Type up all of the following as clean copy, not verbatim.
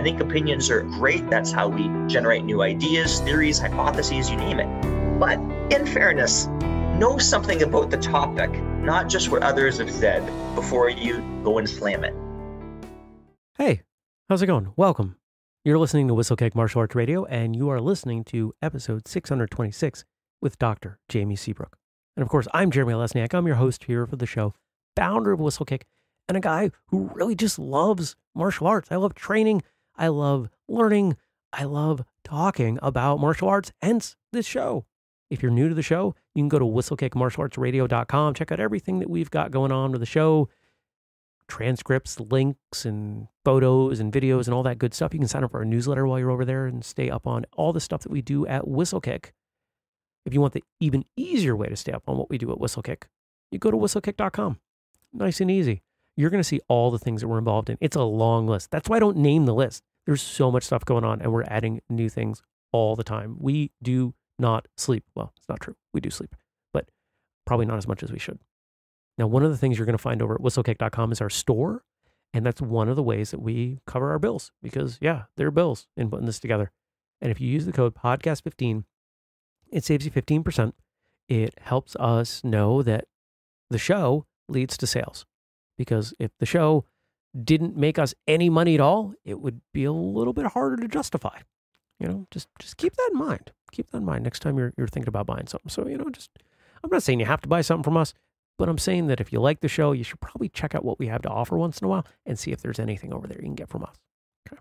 I think opinions are great. That's how we generate new ideas, theories, hypotheses, you name it. But in fairness, know something about the topic, not just what others have said, before you go and slam it. Hey, how's it going? Welcome. You're listening to Whistlekick Martial Arts Radio, and you are listening to episode 626 with Dr. Jamie Seabrook. And of course, I'm Jeremy Lesniak. I'm your host here for the show, founder of Whistlekick, and a guy who really just loves martial arts. I love training. I love learning. I love talking about martial arts, hence this show. If you're new to the show, you can go to whistlekickmartialartsradio.com. Check out everything that we've got going on with the show. Transcripts, links, and photos, and videos, and all that good stuff. You can sign up for our newsletter while you're over there and stay up on all the stuff that we do at Whistlekick. If you want the even easier way to stay up on what we do at Whistlekick, you go to whistlekick.com. Nice and easy. You're going to see all the things that we're involved in. It's a long list. That's why I don't name the list. There's so much stuff going on, and we're adding new things all the time. We do not sleep. Well, it's not true. We do sleep, but probably not as much as we should. Now, one of the things you're going to find over at whistlekick.com is our store, and that's one of the ways that we cover our bills because, yeah, they're bills in putting this together. And if you use the code podcast15, it saves you 15%. It helps us know that the show leads to sales. Because if the show didn't make us any money at all, it would be a little bit harder to justify. You know, just keep that in mind. Keep that in mind next time you're thinking about buying something. So, you know, I'm not saying you have to buy something from us, but I'm saying that if you like the show, you should probably check out what we have to offer once in a while and see if there's anything over there you can get from us. Okay.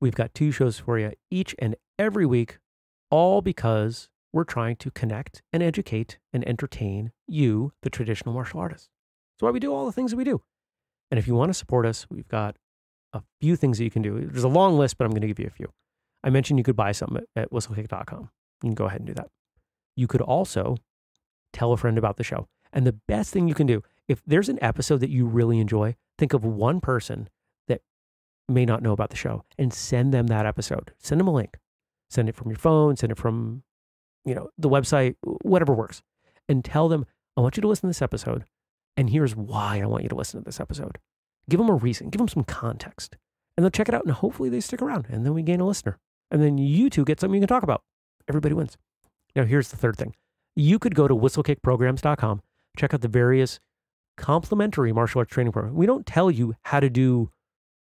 We've got two shows for you each and every week, all because we're trying to connect and educate and entertain you, the traditional martial artist. That's why we do all the things that we do. And if you want to support us, we've got a few things that you can do. There's a long list, but I'm going to give you a few. I mentioned you could buy something at whistlekick.com. You can go ahead and do that. You could also tell a friend about the show. And the best thing you can do, if there's an episode that you really enjoy, think of one person that may not know about the show and send them that episode. Send them a link. Send it from your phone. Send it from, you know, the website, whatever works. And tell them, I want you to listen to this episode. And here's why I want you to listen to this episode. Give them a reason. Give them some context. And they'll check it out, and hopefully they stick around. And then we gain a listener. And then you two get something you can talk about. Everybody wins. Now, here's the third thing. You could go to whistlekickprograms.com, check out the various complimentary martial arts training programs. We don't tell you how to do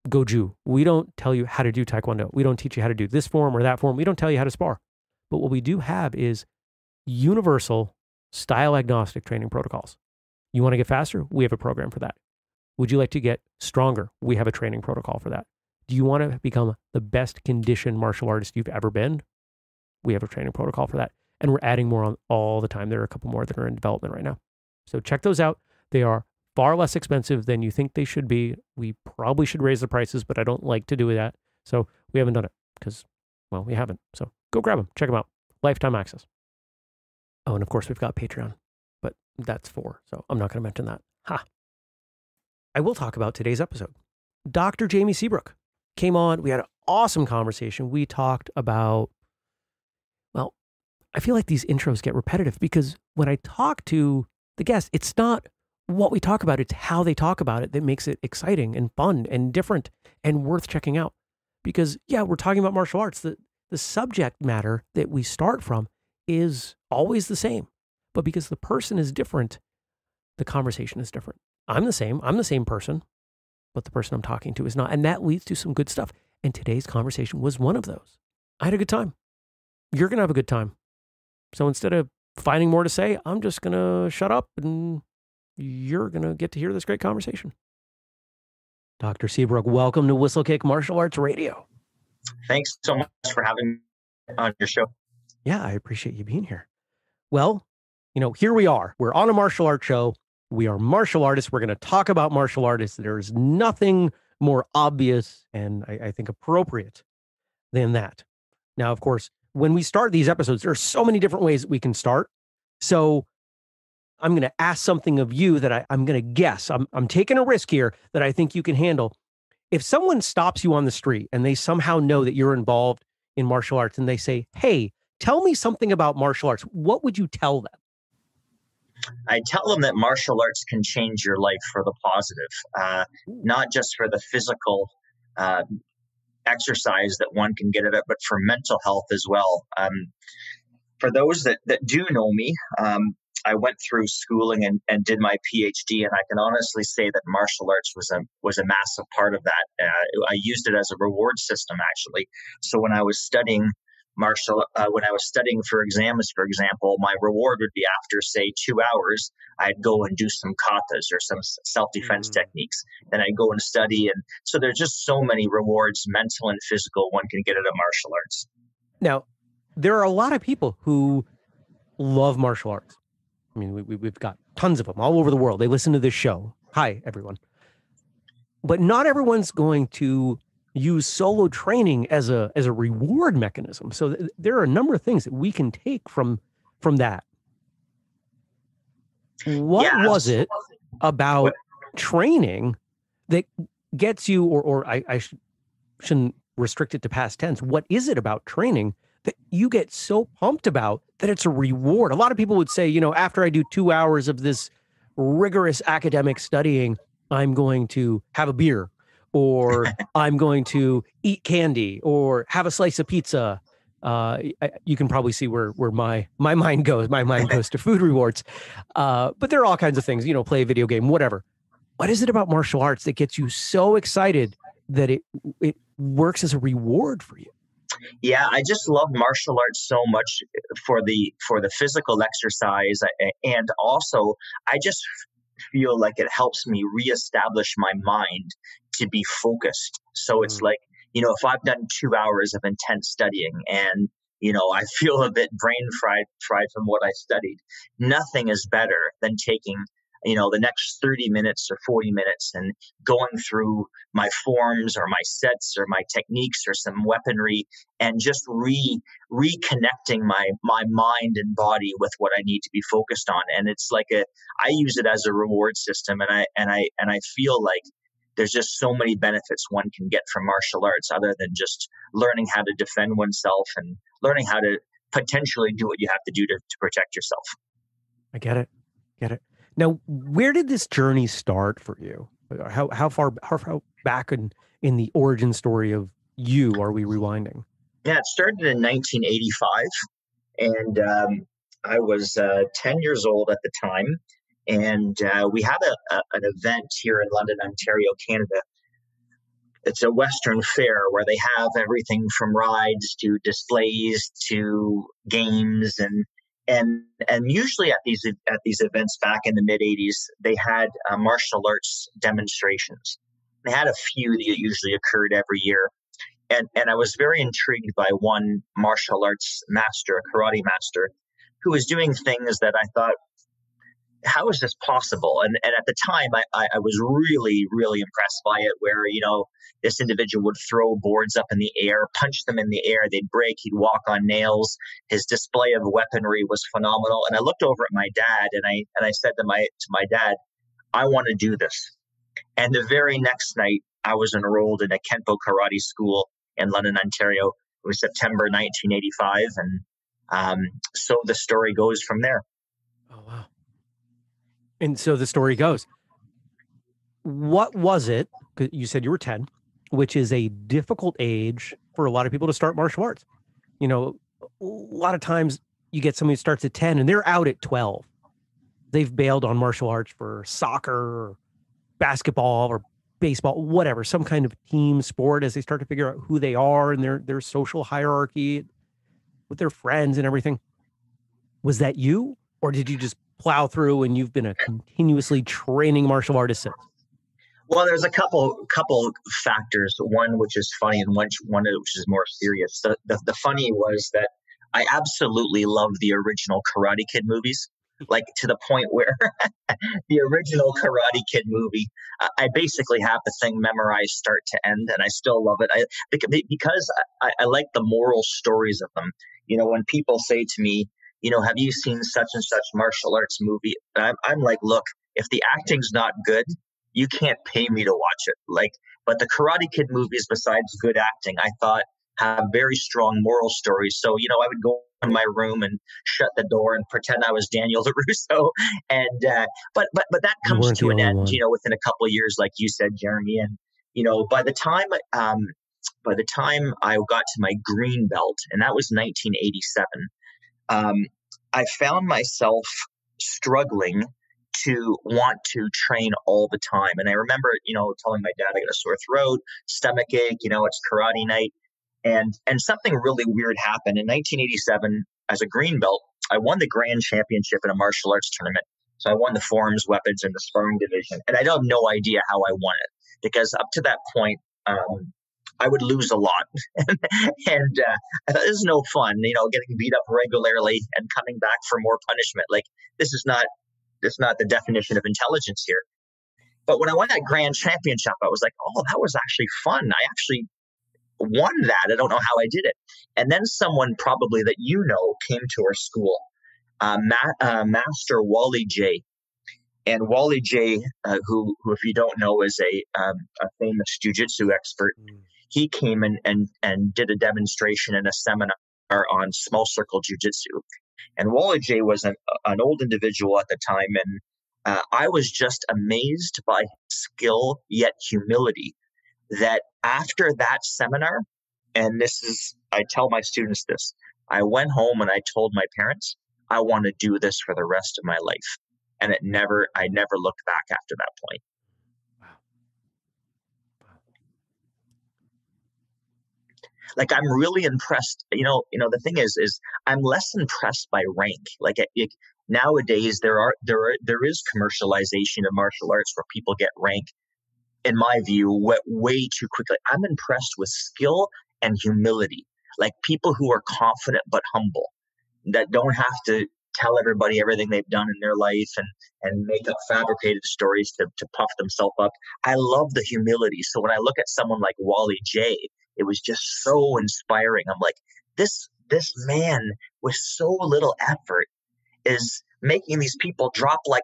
Goju. We don't tell you how to do Taekwondo. We don't teach you how to do this form or that form. We don't tell you how to spar. But what we do have is universal style-agnostic training protocols. You want to get faster? We have a program for that. Would you like to get stronger? We have a training protocol for that. Do you want to become the best conditioned martial artist you've ever been? We have a training protocol for that. And we're adding more on all the time. There are a couple more that are in development right now. So check those out. They are far less expensive than you think they should be. We probably should raise the prices, but I don't like to do that. So we haven't done it because, well, we haven't. So go grab them. Check them out. Lifetime access. Oh, and of course, we've got Patreon. But that's four, so I'm not going to mention that. Ha! I will talk about today's episode. Dr. Jamie Seabrook came on. We had an awesome conversation. We talked about, well, I feel like these intros get repetitive because when I talk to the guest, it's not what we talk about. It's how they talk about it that makes it exciting and fun and different and worth checking out. Because, yeah, we're talking about martial arts. The subject matter that we start from is always the same. But because the person is different, the conversation is different. I'm the same person, but the person I'm talking to is not. And that leads to some good stuff. And today's conversation was one of those. I had a good time. You're going to have a good time. So instead of finding more to say, I'm just going to shut up and you're going to get to hear this great conversation. Dr. Seabrook, welcome to Whistlekick Martial Arts Radio. Thanks so much for having me on your show. Yeah, I appreciate you being here. Well, you know, here we are. We're on a martial arts show. We are martial artists. We're going to talk about martial artists. There is nothing more obvious and I think appropriate than that. Now, of course, when we start these episodes, there are so many different ways that we can start. So I'm going to ask something of you that I'm going to guess. I'm taking a risk here that I think you can handle. If someone stops you on the street and they somehow know that you're involved in martial arts and they say, hey, tell me something about martial arts, what would you tell them? I tell them that martial arts can change your life for the positive, not just for the physical exercise that one can get it at, but for mental health as well. For those that do know me, I went through schooling and did my PhD, and I can honestly say that martial arts was a massive part of that. I used it as a reward system, actually. So when I was studying for exams, for example, my reward would be after, say, 2 hours, I'd go and do some katas or some self-defense techniques. Then I'd go and study. And so there's just so many rewards, mental and physical, one can get at martial arts. Now, there are a lot of people who love martial arts. I mean, we've got tons of them all over the world. They listen to this show. Hi, everyone. But not everyone's going to use solo training as a reward mechanism. So there are a number of things that we can take from that. What was it about training that gets you, or I shouldn't restrict it to past tense. What is it about training that you get so pumped about that it's a reward? A lot of people would say, you know, after I do 2 hours of this rigorous academic studying, I'm going to have a beer, or I'm going to eat candy, or have a slice of pizza. You can probably see where my mind goes. My mind goes to food rewards. But there are all kinds of things, you know, play a video game, whatever. What is it about martial arts that gets you so excited that it works as a reward for you? Yeah, I just love martial arts so much for the physical exercise. And also, I just feel like it helps me reestablish my mind to be focused. So it's like, you know, if I've done 2 hours of intense studying and, you know, I feel a bit brain fried from what I studied, nothing is better than taking, you know, the next 30 minutes or 40 minutes and going through my forms or my sets or my techniques or some weaponry and just reconnecting my mind and body with what I need to be focused on. And it's like I use it as a reward system, and I feel like there's just so many benefits one can get from martial arts other than just learning how to defend oneself and learning how to potentially do what you have to do to protect yourself. I get it. Now, where did this journey start for you? How far back in the origin story of you are we rewinding? Yeah, it started in 1985, and I was 10 years old at the time, and we had an event here in London, Ontario, Canada. It's a Western Fair where they have everything from rides to displays to games, and usually at these events back in the mid 80s, they had martial arts demonstrations. They had a few that usually occurred every year, and I was very intrigued by one martial arts master, a karate master, who was doing things that I thought, how is this possible? And at the time, I was really, really impressed by it, where, you know, this individual would throw boards up in the air, punch them in the air, they'd break, he'd walk on nails. His display of weaponry was phenomenal. And I looked over at my dad, and I said to my dad, I want to do this. And the very next night, I was enrolled in a Kenpo karate school in London, Ontario. It was September 1985, and so the story goes from there. Oh, wow. And so the story goes. What was it? Because you said you were 10, which is a difficult age for a lot of people to start martial arts. You know, a lot of times you get somebody who starts at 10 and they're out at 12. They've bailed on martial arts for soccer, or basketball, or baseball, whatever, some kind of team sport, as they start to figure out who they are and their social hierarchy with their friends and everything. Was that you, or did you just plow through and you've been a continuously training martial artist since? Well, there's a couple factors, one which is funny and one which is more serious. The funny was that I absolutely love the original Karate Kid movies, like to the point where the original Karate Kid movie, I basically have the thing memorized start to end, and I still love it. Because I like the moral stories of them. You know, when people say to me, you know, have you seen such and such martial arts movie? And I'm like, look, if the acting's not good, you can't pay me to watch it. Like, but the Karate Kid movies, besides good acting, I thought have very strong moral stories. So, you know, I would go in my room and shut the door and pretend I was Daniel LaRusso. And, but that comes to an end, you know, within a couple of years, like you said, Jeremy. And, you know, by the time by the time I got to my green belt, and that was 1987, I found myself struggling to want to train all the time. And I remember, you know, telling my dad I got a sore throat, stomach ache, you know, it's karate night. And something really weird happened. In 1987, as a green belt, I won the grand championship in a martial arts tournament. So I won the forms, weapons, and the sparring division. And I have no idea how I won it, because up to that point, I would lose a lot. and I thought, this is no fun, you know, getting beat up regularly and coming back for more punishment. Like, this is not the definition of intelligence here. But when I won that grand championship, I was like, oh, that was actually fun. I actually won that. I don't know how I did it. And then someone probably that you know came to our school, Master Wally Jay. And Wally Jay, who if you don't know, is a famous jiu-jitsu expert. He came and did a demonstration and a seminar on small circle jiu-jitsu. And Wally Jay was an old individual at the time, and I was just amazed by his skill, yet humility, that after that seminar, and this is, I tell my students this, I went home and I told my parents, I want to do this for the rest of my life. And I never looked back after that point. Like, I'm really impressed. You know, the thing is I'm less impressed by rank. Like, nowadays there is commercialization of martial arts where people get rank, in my view, way too quickly. I'm impressed with skill and humility, like people who are confident but humble, that don't have to tell everybody everything they've done in their life and make up fabricated stories to puff themselves up. I love the humility. So when I look at someone like Wally Jay, it was just so inspiring. I'm like, this man with so little effort is making these people drop like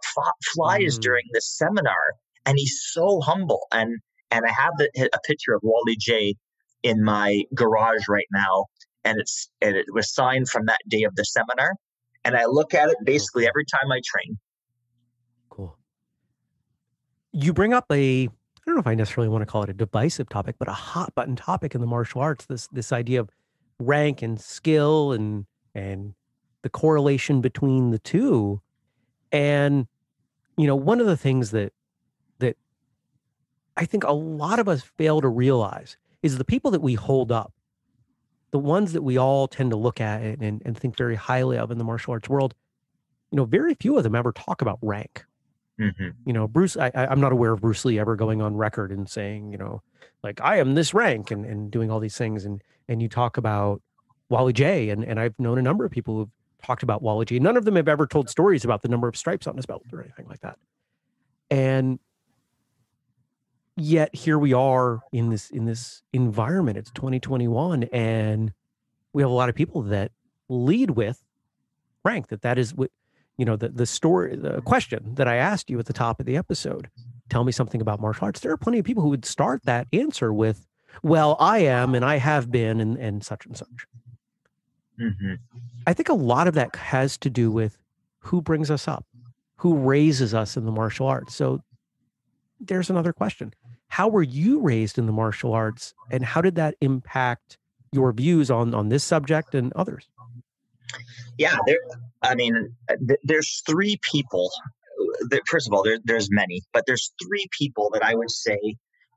flies during this seminar. And he's so humble. And I have a picture of Wally Jay in my garage right now. And it was signed from that day of the seminar. And I look at it basically every time I train. Cool. You bring up I don't know if I necessarily want to call it a divisive topic, but a hot button topic in the martial arts, this idea of rank and skill and the correlation between the two. And, you know, one of the things that I think a lot of us fail to realize is the people that we hold up, the ones that we all tend to look at and think very highly of in the martial arts world, you know, very few of them ever talk about rank. Mm-hmm. You know, Bruce, I'm not aware of Bruce Lee ever going on record and saying, you know, like, I am this rank and doing all these things. And you talk about Wally Jay, and I've known a number of people who've talked about Wally Jay. None of them have ever told stories about the number of stripes on his belt or anything like that. And yet here we are in this environment. It's 2021, and we have a lot of people that lead with rank, that is what, you know, the question that I asked you at the top of the episode, tell me something about martial arts. There are plenty of people who would start that answer with, well, I am, and I have been, and such and such. Mm-hmm. I think a lot of that has to do with who brings us up, who raises us in the martial arts. So there's another question. How were you raised in the martial arts, and how did that impact your views on this subject and others? Yeah, there's three people. First of all, there's many, but there's three people that I would say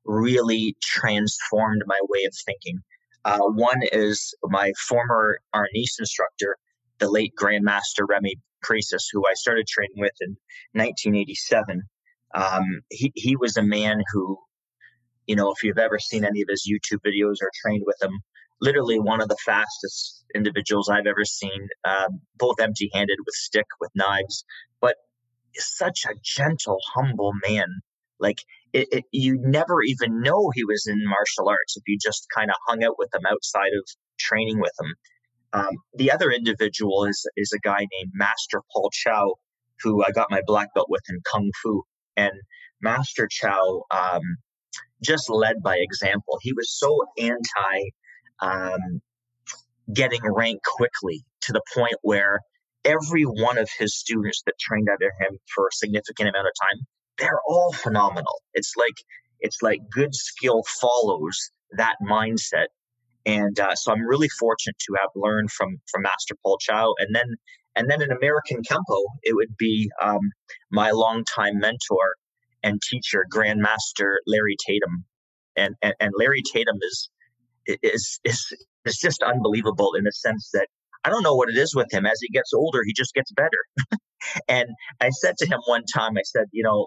really transformed my way of thinking. One is my former Arnis instructor, the late Grandmaster Remy Presas, who I started training with in 1987. He was a man who, you know, if you've ever seen any of his YouTube videos or trained with him, literally one of the fastest individuals I've ever seen, both empty-handed with stick, with knives, but such a gentle, humble man. Like, you never even know he was in martial arts if you just kind of hung out with him outside of training with him. The other individual is a guy named Master Paul Chau, who I got my black belt with in Kung Fu. And Master Chau just led by example. He was so anti getting ranked quickly, to the point where every one of his students that trained under him for a significant amount of time, they're all phenomenal. It's like good skill follows that mindset. And so I'm really fortunate to have learned from Master Paul Chau. And then in American Kenpo, it would be my longtime mentor and teacher, Grandmaster Larry Tatum. And Larry Tatum is just unbelievable in the sense that I don't know what it is with him. As he gets older, he just gets better. And I said to him one time, I said, you know,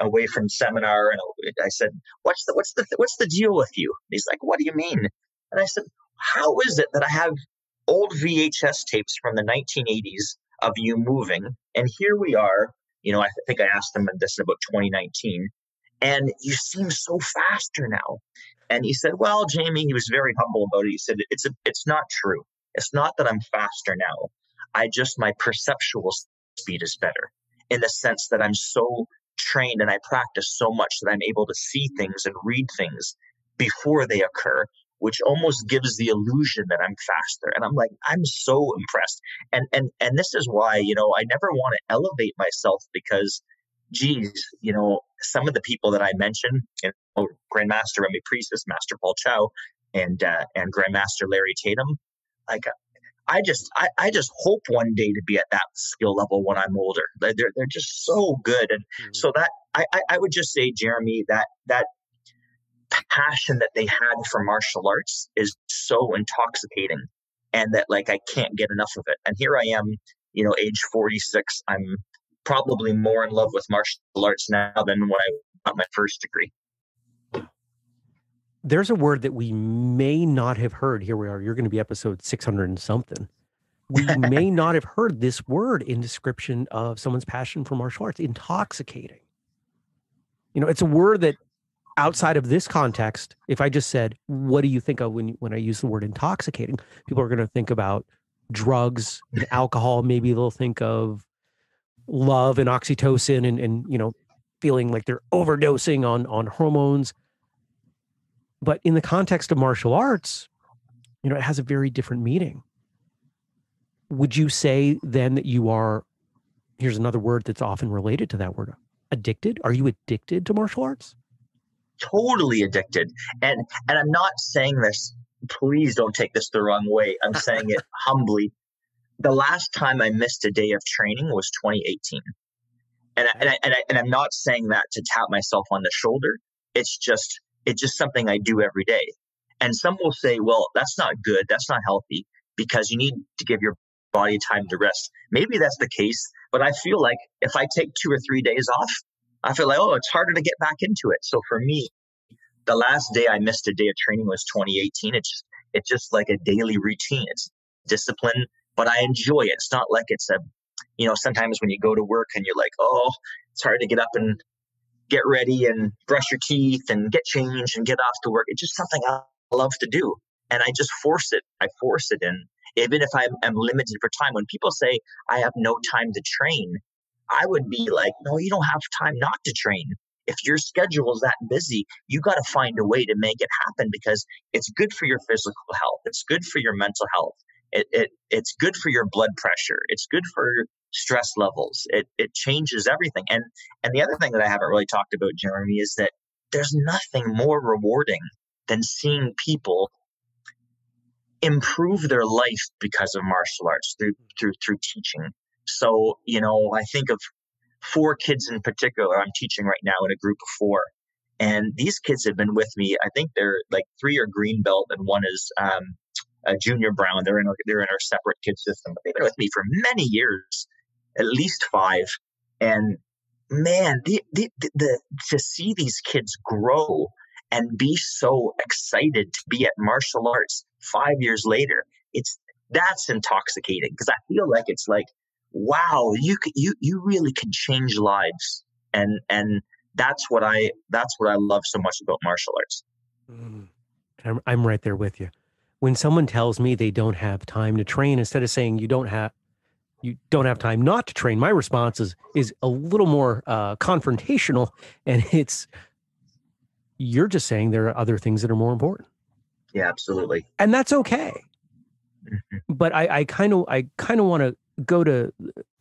away from seminar, and I said, what's the deal with you? And he's like, what do you mean? And I said, how is it that I have old VHS tapes from the 1980s of you moving, and here we are, you know, I think I asked him this about 2019, and you seem so faster now. And he said, well, Jamie, he was very humble about it. He said, it's not true. It's not that I'm faster now. My perceptual speed is better in the sense that I'm so trained and I practice so much that I'm able to see things and read things before they occur, which almost gives the illusion that I'm faster. And I'm like, I'm so impressed. And this is why, you know, I never want to elevate myself because, geez, you know, some of the people that I mentioned, you know, Grandmaster Remy Presas, Master Paul Chau, and Grandmaster Larry Tatum, like I just hope one day to be at that skill level when I'm older. They're just so good. And so that I would just say, Jeremy, that passion that they had for martial arts is so intoxicating, and that like I can't get enough of it. And here I am, you know, age 46. I'm probably more in love with martial arts now than when I got my first degree. There's a word that we may not have heard. Here we are. You're going to be episode 600 and something. We may not have heard this word in description of someone's passion for martial arts. Intoxicating. You know, it's a word that outside of this context, if I just said, what do you think of when I use the word intoxicating? People are going to think about drugs and alcohol. Maybe they'll think of love and oxytocin and you know, feeling like they're overdosing on hormones. But in the context of martial arts, you know, it has a very different meaning. Would you say then that you are, here's another word that's often related to that word, addicted? Are you addicted to martial arts? Totally addicted. And I'm not saying this, please don't take this the wrong way. I'm saying it humbly. The last time I missed a day of training was 2018. And I'm not saying that to tap myself on the shoulder. It's just something I do every day. And some will say, well, that's not good. That's not healthy because you need to give your body time to rest. Maybe that's the case, but I feel like if I take 2 or 3 days off, I feel like, oh, it's harder to get back into it. So for me, the last day I missed a day of training was 2018. It's just like a daily routine. It's discipline, but I enjoy it. It's not like it's a, you know, sometimes when you go to work and you're like, oh, it's hard to get up and get ready and brush your teeth and get changed and get off to work. It's just something I love to do. And I just force it. I force it in. Even if I'm limited for time, when people say I have no time to train, I would be like, no, you don't have time not to train. If your schedule is that busy, you got to find a way to make it happen because it's good for your physical health. It's good for your mental health. It's good for your blood pressure. It's good for stress levels. It changes everything. And the other thing that I haven't really talked about, Jeremy, is that there's nothing more rewarding than seeing people improve their life because of martial arts through teaching. So, you know, I think of 4 kids in particular. I'm teaching right now in a group of 4. And these kids have been with me. I think they're like 3 are green belt and 1 is a junior brown. They're in our separate kid system, but they've been with me for many years, at least 5. And man, to see these kids grow and be so excited to be at martial arts 5 years later, that's intoxicating because I feel like it's like, wow, you really can change lives, and that's what I love so much about martial arts. I'm right there with you. When someone tells me they don't have time to train, instead of saying you don't have time not to train, my response is a little more confrontational, and it's you're just saying there are other things that are more important. Yeah, absolutely, and that's okay. Mm-hmm. But I kind of want to go to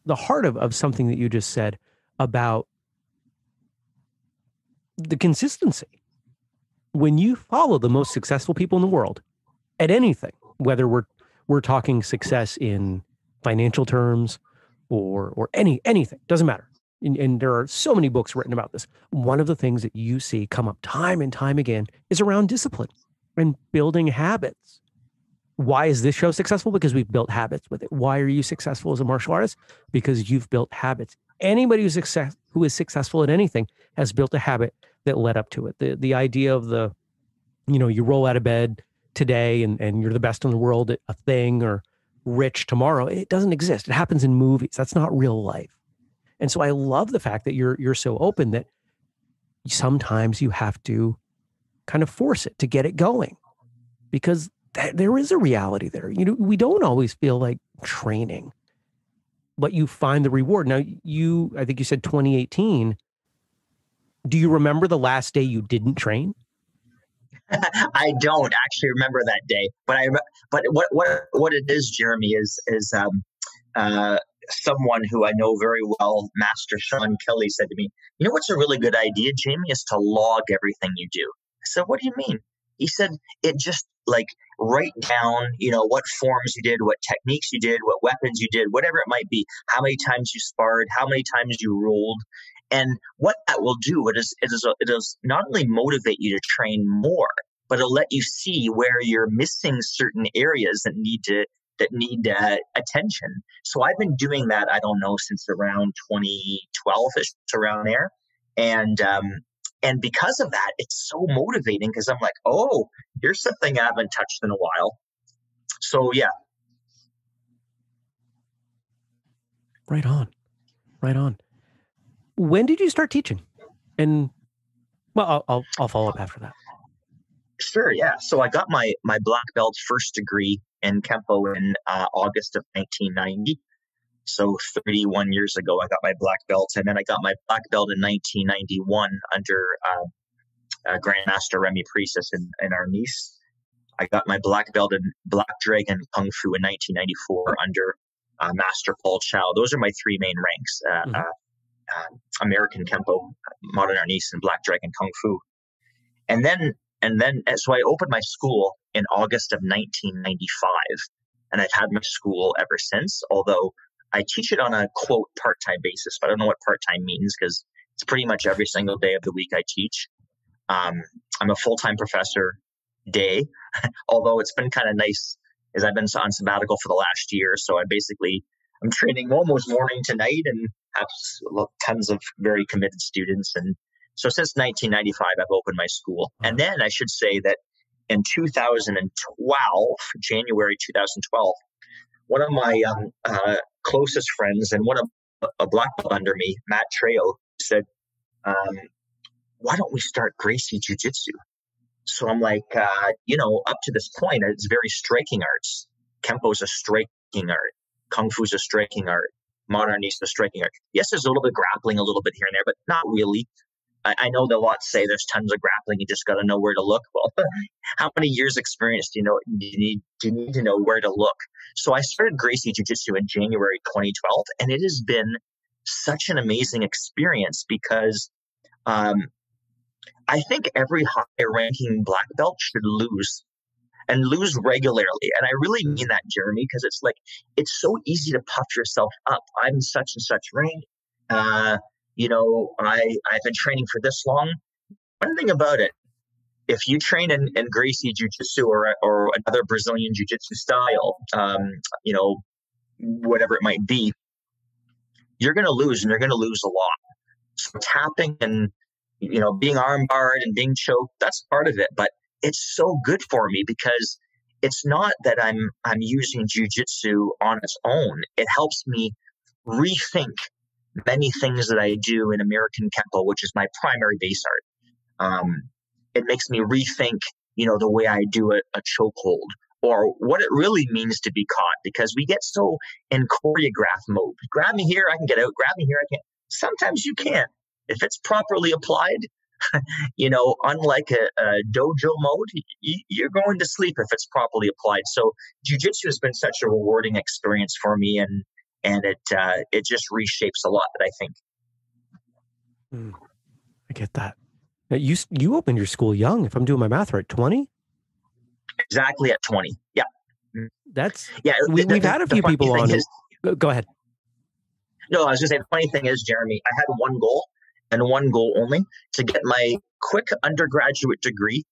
the heart of something that you just said about the consistency. when you follow the most successful people in the world at anything, whether we're talking success in financial terms or anything, doesn't matter. And there are so many books written about this. One of the things that you see come up time and time again is around discipline and building habits. Why is this show successful? Because we've built habits with it. Why are you successful as a martial artist? Because you've built habits. Anybody who is successful at anything has built a habit that led up to it. The idea of you roll out of bed today and you're the best in the world at a thing or rich tomorrow, it doesn't exist. It happens in movies. That's not real life. And so I love the fact that you're so open that sometimes you have to kind of force it to get it going, because there is a reality there. You know, we don't always feel like training, but you find the reward. Now, I think you said 2018. Do you remember the last day you didn't train? I don't actually remember that day, but what it is, Jeremy, is someone who I know very well, Master Sean Kelly, said to me, "You know what's a really good idea, Jamie, is to log everything you do." I said, "What do you mean?" He said, "It just like write down, what forms you did, what techniques you did, what weapons you did, whatever it might be, how many times you sparred, how many times you rolled." And what that will do, it does not only motivate you to train more, but it'll let you see where you're missing certain areas that need attention. So I've been doing that, I don't know, since around 2012, ish, around there. And because of that, it's so motivating, because I'm like, oh, here's something I haven't touched in a while. So yeah. Right on. When did you start teaching? And well, I'll follow up after that. Sure. Yeah. So I got my black belt first degree in Kenpo in August of 1990. So 31 years ago, I got my black belt, and then I got my black belt in 1991 under Grandmaster Remy Presas in Arnis. I got my black belt in Black Dragon Kung Fu in 1994 under Master Paul Chau. Those are my three main ranks. American Kenpo, Modern Arnis, and Black Dragon Kung Fu. And then, so I opened my school in August of 1995, and I've had my school ever since, although I teach it on a, quote, part-time basis, but I don't know what part-time means, because it's pretty much every single day of the week I teach. I'm a full-time professor day, although it's been kind of nice, as I've been on sabbatical for the last year, so I'm training almost morning to night and have tons of very committed students. And so since 1995, I've opened my school. And then I should say that in January 2012, one of my closest friends and one of a black belt under me, Matt Treo, said, "Why don't we start Gracie Jiu-Jitsu?" So I'm like, up to this point, it's very striking arts. Kenpo's a striking art. Kung Fu's a striking art. Modern Arnis is a striking art. Yes, there's a little bit of grappling, a little bit here and there, but not really. I know that a lot say there's tons of grappling. You just got to know where to look. Well, how many years experience do you need to know where to look? So I started Gracie Jiu-Jitsu in January 2012, and it has been such an amazing experience, because I think every high-ranking black belt should lose regularly. And I really mean that, Jeremy, because it's like, it's so easy to puff yourself up. I'm such and such rank. I've been training for this long. One thing about it, if you train in Gracie Jiu-Jitsu or another Brazilian Jiu-Jitsu style, whatever it might be, you're going to lose, and you're going to lose a lot. So tapping and, being arm barred and being choked, that's part of it. But it's so good for me, because it's not that I'm using jiu-jitsu on its own. It helps me rethink many things that I do in American Kenpo, which is my primary base art. It makes me rethink, the way I do a chokehold, or what it really means to be caught, because we get so in choreograph mode. Grab me here, I can get out. Grab me here, I can't. Sometimes you can't. If it's properly applied, unlike a dojo mode, you're going to sleep if it's properly applied. So jiu-jitsu has been such a rewarding experience for me, and it just reshapes a lot that I think. I get that. You opened your school young, if I'm doing my math right, 20? Exactly at 20. Yeah. That's, yeah. We've had a few people on who, go ahead. No, I was going to say, the funny thing is, Jeremy, I had one goal and one goal only: to get my quick undergraduate degree,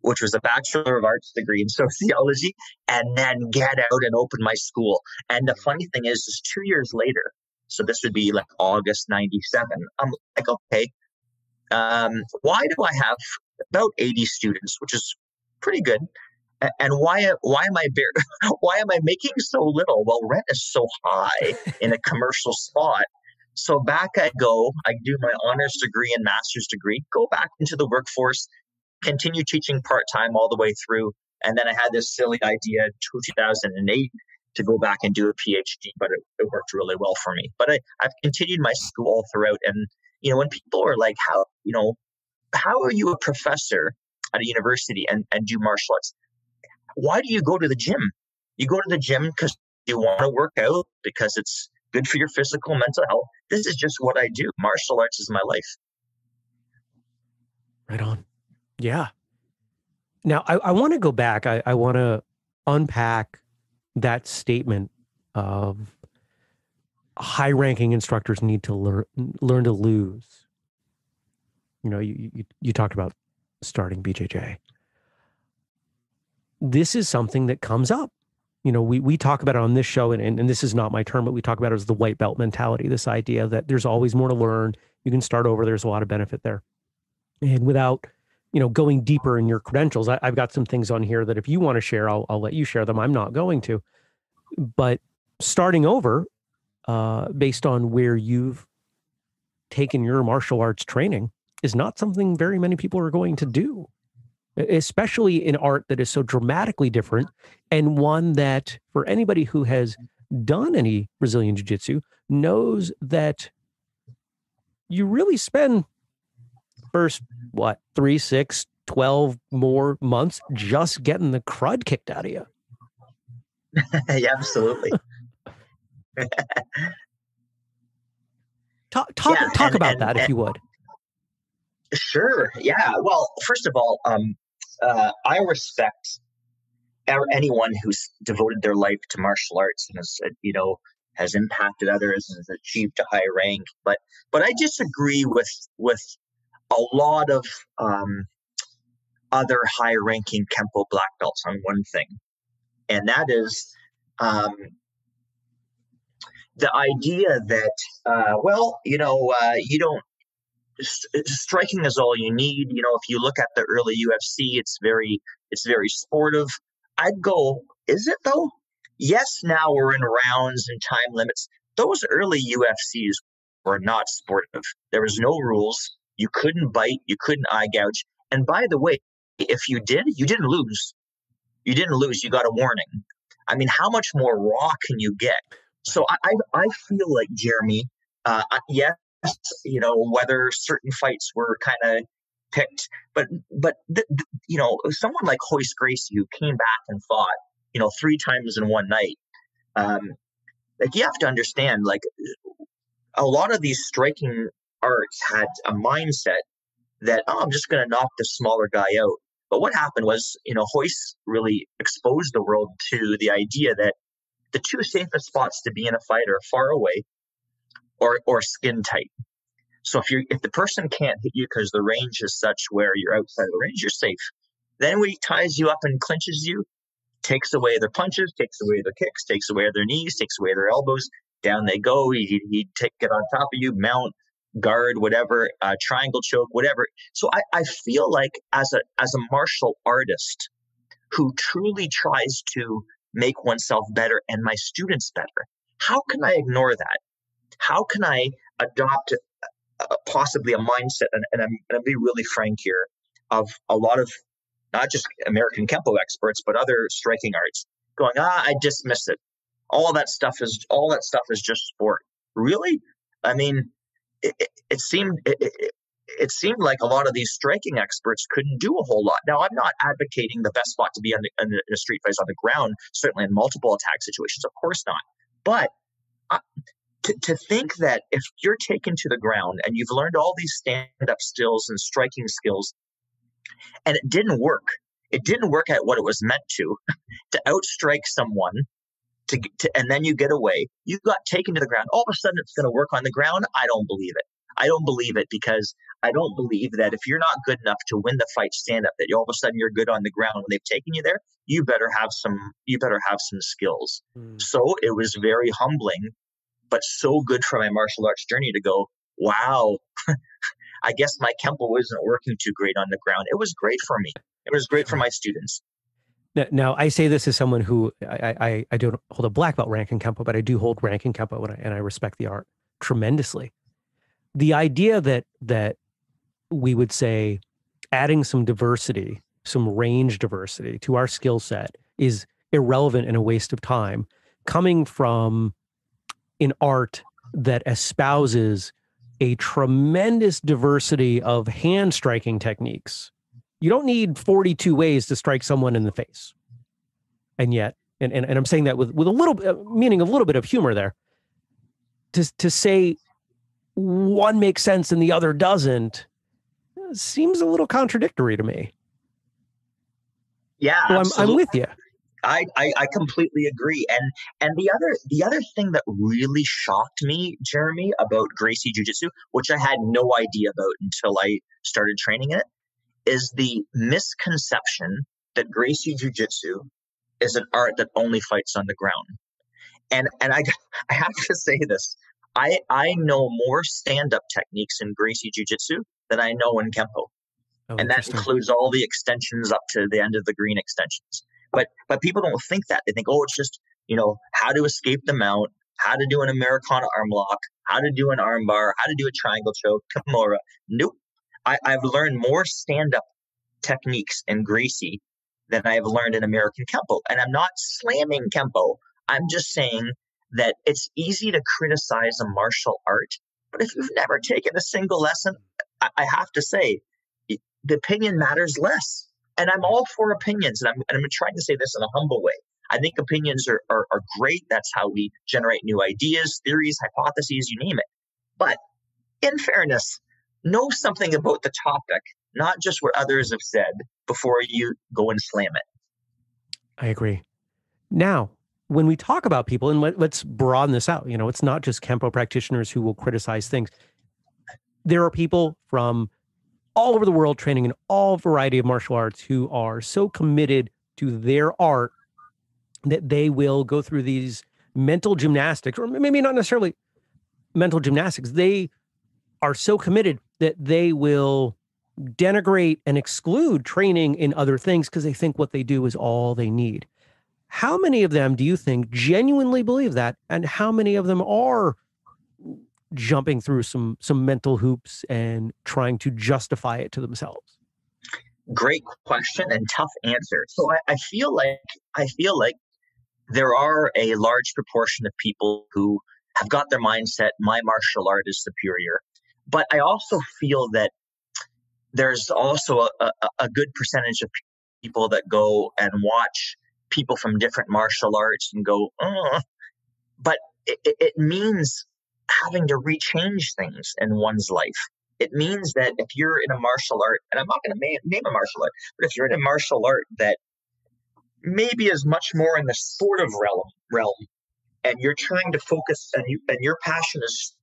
which was a Bachelor of Arts degree in sociology, and then get out and open my school. And the funny thing is 2 years later, so this would be like August 97, I'm like, okay, why do I have about 80 students, which is pretty good, and why am I making so little? Well, rent is so high in a commercial spot. So back I go. I do my honors degree and master's degree, go back into the workforce, continue teaching part-time all the way through. And then I had this silly idea in 2008 to go back and do a PhD, but it worked really well for me. But I've continued my school throughout. And, you know, when people are like, how are you a professor at a university and do martial arts? Why do you go to the gym? You go to the gym because you want to work out, because it's good for your physical, mental health. This is just what I do. Martial arts is my life. Right on. Yeah. Now, I want to go back. I want to unpack that statement of high-ranking instructors need to learn to lose. You know, you talked about starting BJJ. This is something that comes up. You know, we talk about it on this show, and this is not my term, but we talk about it as the white belt mentality, this idea that there's always more to learn. You can start over. There's a lot of benefit there. And without, you know, going deeper in your credentials, I've got some things on here that if you want to share, I'll let you share them. I'm not going to. But starting over, based on where you've taken your martial arts training, is not something very many people are going to do, especially in art that is so dramatically different, and one that, for anybody who has done any Brazilian Jiu-Jitsu, knows that you really spend first, 3, 6, 12 more months just getting the crud kicked out of you. Yeah, absolutely. Talk about that, if you would. Sure. Yeah. Well, first of all, I respect anyone who's devoted their life to martial arts and has, you know, has impacted others and has achieved a high rank. But I disagree with a lot of other high-ranking Kenpo black belts on one thing, and that is the idea that, you don't. Striking is all you need. You know, if you look at the early UFC, it's very sportive. I'd go, is it though? Yes, now we're in rounds and time limits. Those early UFCs were not sportive. There was no rules. You couldn't bite. You couldn't eye gouge. And by the way, if you did, you didn't lose. You didn't lose. You got a warning. I mean, how much more raw can you get? So I feel like, Jeremy, yes, you know, whether certain fights were kind of picked, but you know, someone like Royce Gracie, who came back and fought, you know, 3 times in one night, like, you have to understand, like, a lot of these striking arts had a mindset that, oh, I'm just going to knock the smaller guy out. But what happened was, you know, Royce really exposed the world to the idea that the 2 safest spots to be in a fight are far away or skin tight. So if the person can't hit you because the range is such where you're outside of the range, you're safe. Then when he ties you up and clinches you, takes away their punches, takes away their kicks, takes away their knees, takes away their elbows, down they go. He'd take it on top of you, mount, guard, whatever, triangle choke, whatever. So I feel like, as a martial artist who truly tries to make oneself better and my students better, how can I ignore that? How can I adopt possibly a mindset, and I'm going to be really frank here, of a lot of not just American Kenpo experts, but other striking arts going, I dismiss it. All that stuff is just sport. Really? I mean, it seemed like a lot of these striking experts couldn't do a whole lot. Now, I'm not advocating the best spot to be in a street fight is on the ground, certainly in multiple attack situations. Of course not. But to think that if you're taken to the ground and you've learned all these stand-up skills and striking skills, and it didn't work at what it was meant to outstrike someone, and then you get away, you got taken to the ground. All of a sudden, it's going to work on the ground. I don't believe it. I don't believe it because I don't believe that if you're not good enough to win the fight stand up, that all of a sudden you're good on the ground when they've taken you there. You better have some skills. Mm. So it was very humbling, but so good for my martial arts journey to go, wow, I guess my Kenpo isn't working too great on the ground. It was great for me. It was great for my students. Now, I say this as someone who I don't hold a black belt rank in Kenpo, but I do hold rank in Kenpo, and I respect the art tremendously. The idea that we would say adding some diversity, some range diversity to our skill set is irrelevant and a waste of time, coming from an art that espouses a tremendous diversity of hand striking techniques. You don't need 42 ways to strike someone in the face. And yet, and I'm saying that with a little, meaning a little bit of humor there, to say one makes sense and the other doesn't seems a little contradictory to me. Yeah, so I'm with you. I completely agree. And the other thing that really shocked me, Jeremy, about Gracie Jiu-Jitsu, which I had no idea about until I started training it, is the misconception that Gracie Jiu-Jitsu is an art that only fights on the ground. And I have to say this. I know more stand-up techniques in Gracie Jiu-Jitsu than I know in Kenpo. Oh, and that includes all the extensions up to the end of the green extensions. But people don't think that. They think, oh, it's just, how to escape the mount, how to do an Americana arm lock, how to do an arm bar, how to do a triangle choke, Kimura. Nope. I've learned more stand-up techniques in Gracie than I've learned in American Kenpo. And I'm not slamming Kenpo. I'm just saying that it's easy to criticize a martial art, but if you've never taken a single lesson, I have to say, the opinion matters less. And I'm all for opinions, and I'm trying to say this in a humble way. I think opinions are great. That's how we generate new ideas, theories, hypotheses, you name it. But in fairness, know something about the topic, not just what others have said, before you go and slam it. I agree. Now, when we talk about people, and let's broaden this out, it's not just Kenpo practitioners who will criticize things. There are people from all over the world training in all variety of martial arts who are so committed to their art that they will go through these mental gymnastics, or maybe not necessarily mental gymnastics. They are so committed that they will denigrate and exclude training in other things because they think what they do is all they need. How many of them do you think genuinely believe that? And how many of them are jumping through some mental hoops and trying to justify it to themselves? Great question and tough answer. So I feel like there are a large proportion of people who have got their mindset, my martial art is superior. But I also feel that there's also a good percentage of people that go and watch people from different martial arts and go, oh, but it means having to rechange things in one's life. It means that if you're in a martial art, and I'm not going to name a martial art, but if you're in a martial art that maybe is much more in the sportive realm, and you're trying to focus, and your passion is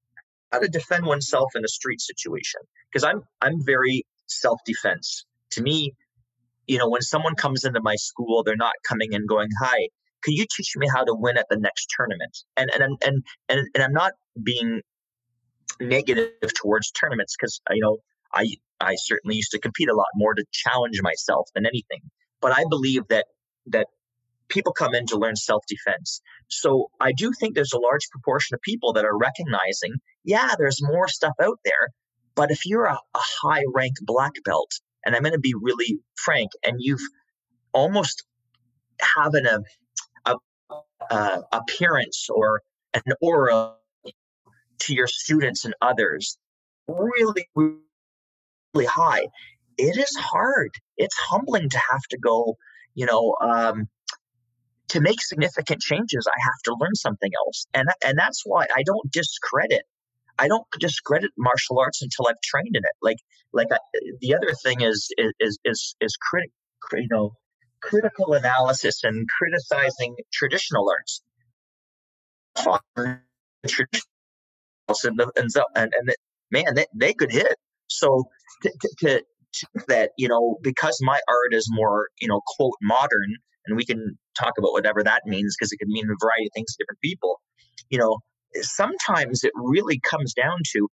how to defend oneself in a street situation. Because I'm very self-defense. To me, when someone comes into my school, they're not coming in going, hi, could you teach me how to win at the next tournament? And I'm not being negative towards tournaments because, I certainly used to compete a lot more to challenge myself than anything. But I believe that people come in to learn self-defense. So I do think there's a large proportion of people that are recognizing, yeah, there's more stuff out there. But if you're a high-ranked black belt, and I'm going to be really frank, and you've almost having a appearance or an aura to your students and others really, really high, it is hard. It's humbling to have to go, to make significant changes, I have to learn something else. And that's why I don't discredit. I don't discredit martial arts until I've trained in it. The other thing is critical analysis and criticizing traditional arts. And they could hit. So to that, because my art is more, quote, modern, and we can talk about whatever that means, because it can mean a variety of things to different people, sometimes it really comes down to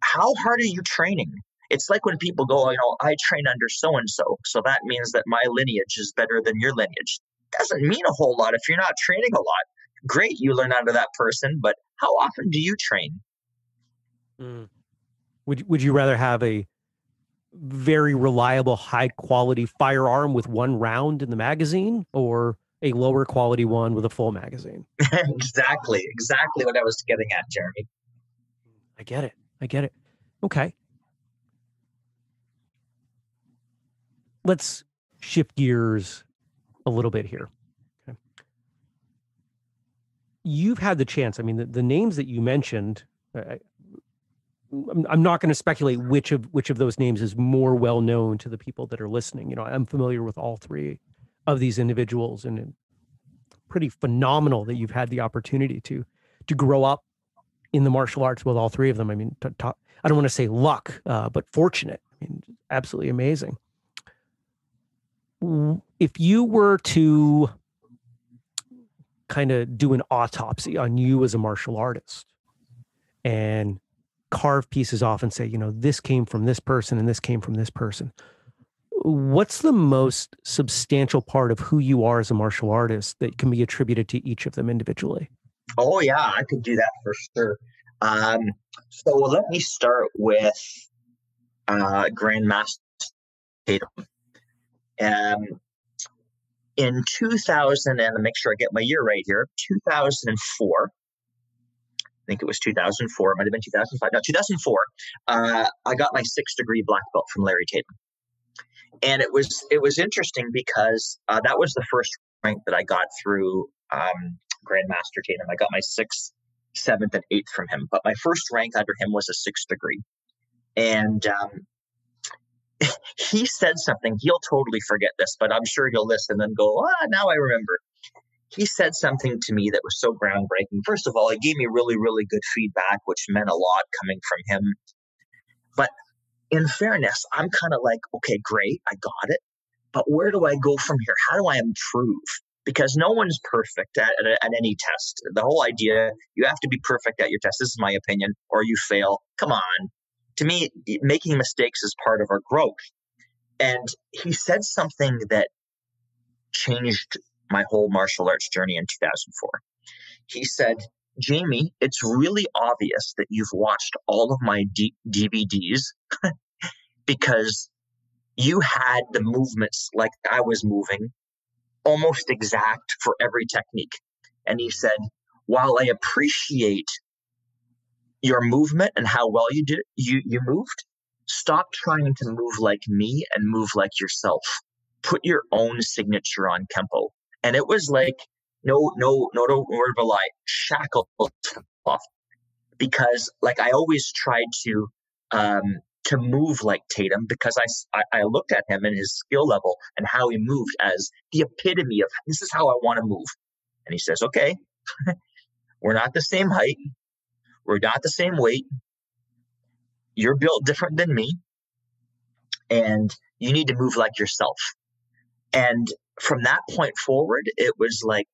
how hard are you training? It's like when people go, I train under so-and-so, so that means that my lineage is better than your lineage. Doesn't mean a whole lot if you're not training a lot. Great, you learn under that person, but how often do you train? Mm. Would you rather have a very reliable, high-quality firearm with one round in the magazine, or a lower-quality one with a full magazine? Exactly what I was getting at, Jeremy. I get it. Okay. Let's shift gears a little bit here. Okay. You've had the chance. I mean, the names that you mentioned, I'm not going to speculate which of those names is more well known to the people that are listening. I'm familiar with all three of these individuals, and it's pretty phenomenal that you've had the opportunity to grow up in the martial arts with all three of them. I mean, I don't want to say luck, but fortunate. I mean, absolutely amazing. If you were to kind of do an autopsy on you as a martial artist and carve pieces off and say, this came from this person and this came from this person, what's the most substantial part of who you are as a martial artist that can be attributed to each of them individually? Oh, yeah, I could do that for sure. So let me start with Grandmaster Tatum. In 2000, and I'll make sure I get my year right here, 2004, I think it was 2004, it might have been 2005, no, 2004, I got my 6th degree black belt from Larry Tatum. And it was interesting because that was the first rank that I got through Grandmaster Tatum. I got my 6th, 7th, and 8th from him, but my first rank under him was a 6th degree. And he said something, he'll totally forget this, but I'm sure he'll listen and go, now I remember. He said something to me that was so groundbreaking. First of all, it gave me really, really good feedback, which meant a lot coming from him. But in fairness, I'm kind of like, okay, great, I got it. But where do I go from here? How do I improve? Because no one's perfect at any test. The whole idea, you have to be perfect at your test. This is my opinion, or you fail. Come on. To me, making mistakes is part of our growth. And he said something that changed my whole martial arts journey in 2004. He said, Jamie, it's really obvious that you've watched all of my DVDs because you had the movements like I was moving, almost exact for every technique. And he said, while I appreciate your movement and how well you did, you moved, stop trying to move like me and move like yourself. Put your own signature on Kenpo. And it was like, no word of a lie, shackles off. Because I always tried to move like Tatum, because I looked at him and his skill level and how he moved as the epitome of, this is how I want to move. And he says, okay, we're not the same height. We're not the same weight. You're built different than me. And you need to move like yourself. And from that point forward, it was like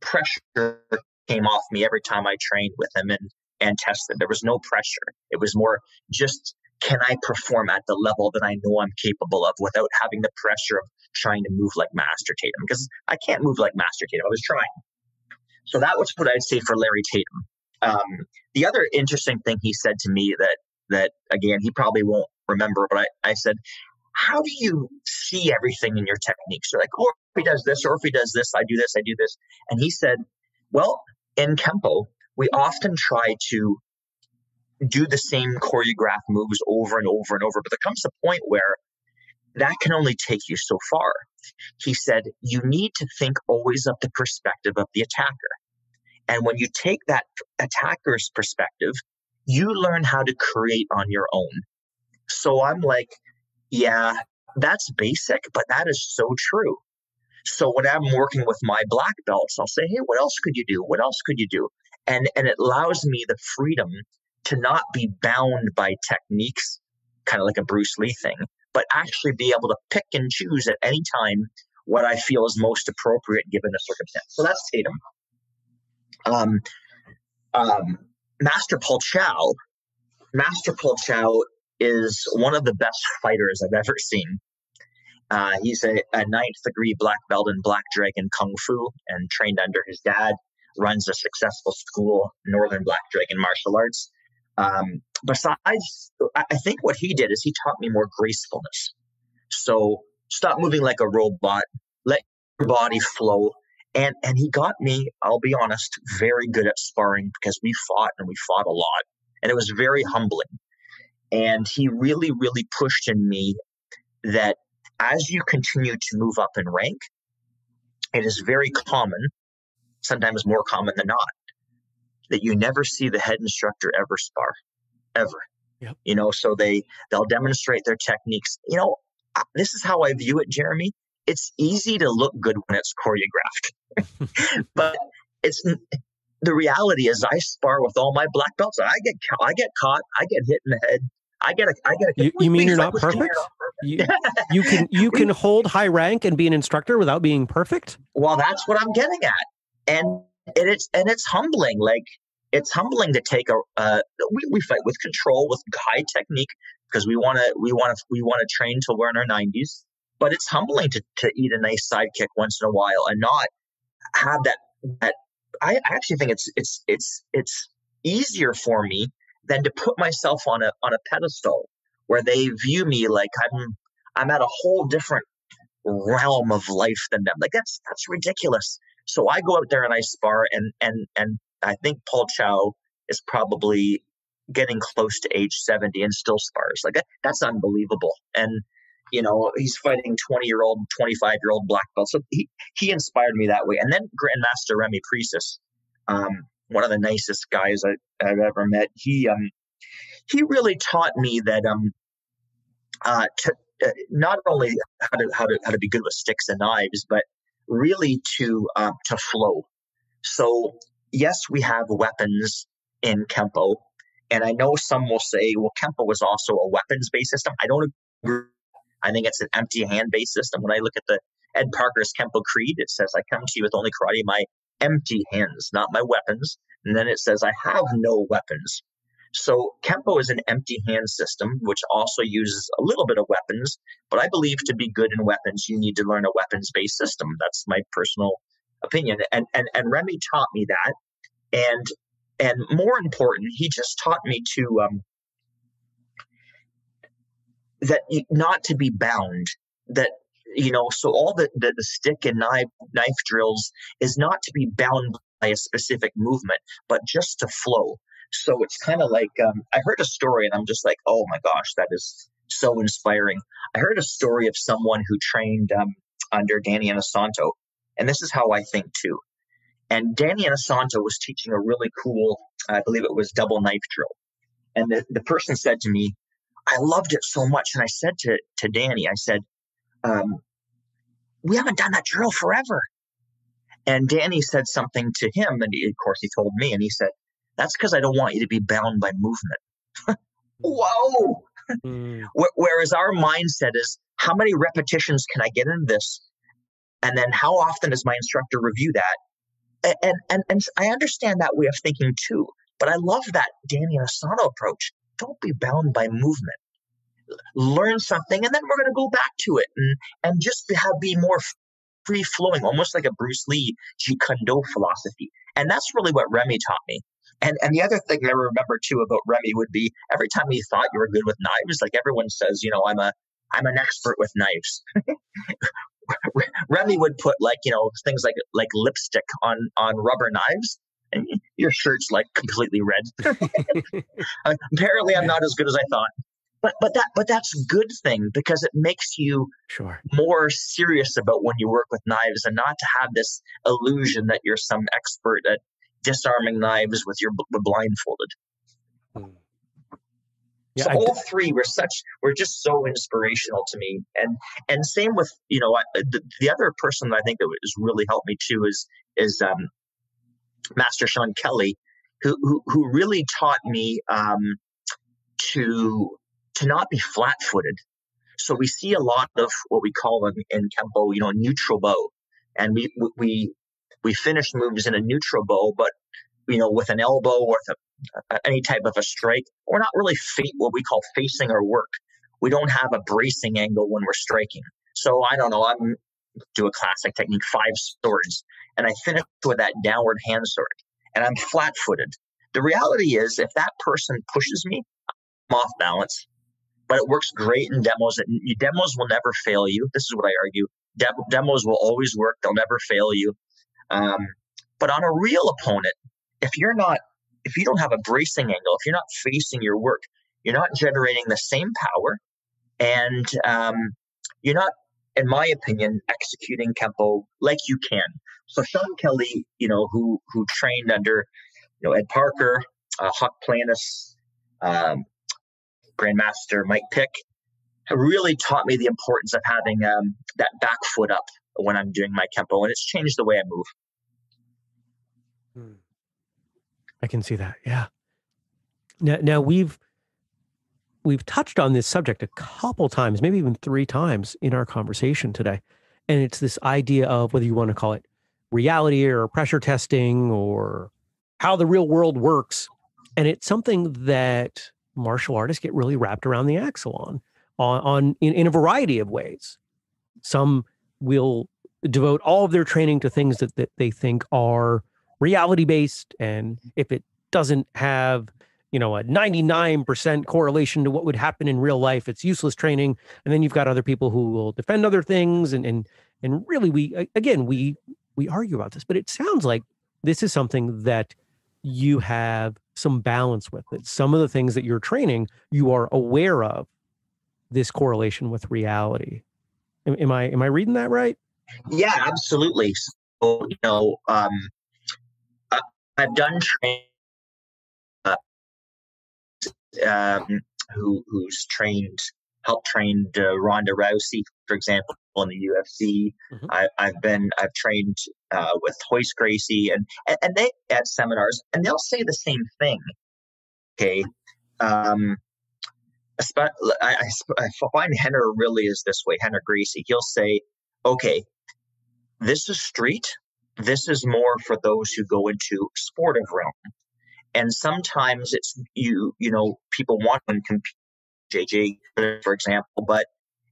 pressure came off me every time I trained with him and tested. There was no pressure. It was more just, can I perform at the level that I know I'm capable of without having the pressure of trying to move like Master Tatum? Because I can't move like Master Tatum. I was trying. So that was what I'd say for Larry Tatum. The other interesting thing he said to me that again, he probably won't remember, but I said, how do you see everything in your techniques? You're like, oh, if he does this, or if he does this, I do this, I do this. And he said, well, in Kenpo, we often try to do the same choreographed moves over and over and over, but there comes a point where that can only take you so far. He said, you need to think always of the perspective of the attacker. And when you take that attacker's perspective, you learn how to create on your own. So I'm like, yeah, that's basic, but that is so true. So when I'm working with my black belts, I'll say, hey, what else could you do? What else could you do? And it allows me the freedom to not be bound by techniques, kind of like a Bruce Lee thing, but actually be able to pick and choose at any time what I feel is most appropriate given the circumstance. So that's Tatum. Master Paul Chau. Master Paul Chau is one of the best fighters I've ever seen. He's a ninth-degree black belt in Black Dragon Kung Fu and trained under his dad, runs a successful school, Northern Black Dragon Martial Arts. Besides, I think what he did is he taught me more gracefulness. So stop moving like a robot, let your body flow. And he got me, I'll be honest, very good at sparring because we fought a lot. And it was very humbling. And he really, really pushed in me that as you continue to move up in rank, it is very common, sometimes more common than not, that you never see the head instructor ever spar, ever. Yep. You know, so they'll demonstrate their techniques. You know, this is how I view it, Jeremy. It's easy to look good when it's choreographed, but the reality is I spar with all my black belts. I get caught. I get hit in the head. I get a you mean you're not perfect? You can hold high rank and be an instructor without being perfect? Well, that's what I'm getting at. And it's humbling. Like, it's humbling to take we fight with control, with high technique, because we want to train till we're in our 90s. But it's humbling to eat a nice sidekick once in a while and not have that. I actually think it's easier for me than to put myself on a pedestal where they view me like I'm at a whole different realm of life than them. Like that's ridiculous. So I go out there and I spar, and I think Paul Chau is probably getting close to age 70 and still spars. Like that's unbelievable. And you know, he's fighting 20-year-old, 25-year-old black belts. So he inspired me that way. And then Grandmaster Remy Presas, one of the nicest guys I've ever met. He really taught me that not only how to be good with sticks and knives, but really to flow. So yes, we have weapons in Kenpo, and I know some will say, well, Kenpo is also a weapons-based system. I don't agree. I think it's an empty hand-based system. When I look at the Ed Parker's Kenpo Creed, it says, I come to you with only karate, my empty hands, not my weapons. And then it says, I have no weapons. So Kenpo is an empty hand system, which also uses a little bit of weapons. But I believe to be good in weapons, you need to learn a weapons-based system. That's my personal opinion. And Remy taught me that. And more important, he just taught me to... that not to be bound, that, you know, so all the stick and knife drills is not to be bound by a specific movement, but just to flow. So it's kind of like, I heard a story and I'm just like, oh my gosh, that is so inspiring. I heard a story of someone who trained under Dan Inosanto, and this is how I think too. And Dan Inosanto was teaching a really cool, I believe it was double knife drill. And the person said to me, I loved it so much. And I said to Danny, I said, we haven't done that drill forever. And Danny said something to him. And he, of course, he told me. And he said, that's because I don't want you to be bound by movement. Whoa. Mm. Whereas our mindset is, how many repetitions can I get in this? And then how often does my instructor review that? And I understand that way of thinking too. But I love that Danny Inosanto approach. Don't be bound by movement. Learn something, and then we're going to go back to it and just be more free-flowing, almost like a Bruce Lee Jeet Kune Do philosophy. And that's really what Remy taught me. And the other thing I remember, too, about Remy would be every time he thought you were good with knives, like everyone says, you know, I'm an expert with knives. Remy would put, like, you know, things like lipstick on rubber knives. And your shirt's like completely red. Apparently, I'm not as good as I thought. But that's a good thing, because it makes you more serious about when you work with knives, and not to have this illusion that you're some expert at disarming knives with your blindfolded. Yeah, so all three were just so inspirational to me. And same with, you know, the other person that I think that has really helped me too is Master Sean Kelly, who really taught me to not be flat-footed. So we see a lot of what we call in Kenpo, you know, neutral bow, and we finish moves in a neutral bow, but you know, with an elbow or any type of a strike, we're not really what we call facing our work. We don't have a bracing angle when we're striking. So I don't know, I'm do a classic technique, 5 swords, and I finish with that downward hand sword, and I'm flat-footed. The reality is, if that person pushes me, I'm off balance. But it works great in demos. Demos will never fail you. This is what I argue. Demos will always work. They'll never fail you. But on a real opponent, if you don't have a bracing angle, if you're not facing your work, you're not generating the same power, and you're not, in my opinion, executing Kenpo like you can. So Sean Kelly, you know, who trained under, you know, Ed Parker, Hawk Planis, Grandmaster Mike Pick, really taught me the importance of having that back foot up when I'm doing my Kenpo, and it's changed the way I move. I can see that. Yeah. Now we've touched on this subject a couple times, maybe even 3 times in our conversation today, and it's this idea of whether you want to call it reality or pressure testing or how the real world works, and it's something that martial artists get really wrapped around the axle on in a variety of ways. Some will devote all of their training to things that they think are reality-based, and if it doesn't have, you know, a 99% correlation to what would happen in real life, it's useless training. And then you've got other people who will defend other things, and really, we argue about this, but it sounds like this is something that you have some balance with. That some of the things that you're training, you are aware of this correlation with reality. Am I reading that right? Yeah, absolutely. So, you know, I've done training who's helped trained Ronda Rousey, for example, in the UFC. Mm-hmm. I've trained with Royce Gracie and they at seminars, and they'll say the same thing. Okay. I find Rener really is this way, Rener Gracie. He'll say, okay, this is street. This is more for those who go into sportive realm. And sometimes it's, you know, people want to compete, JJ, for example, but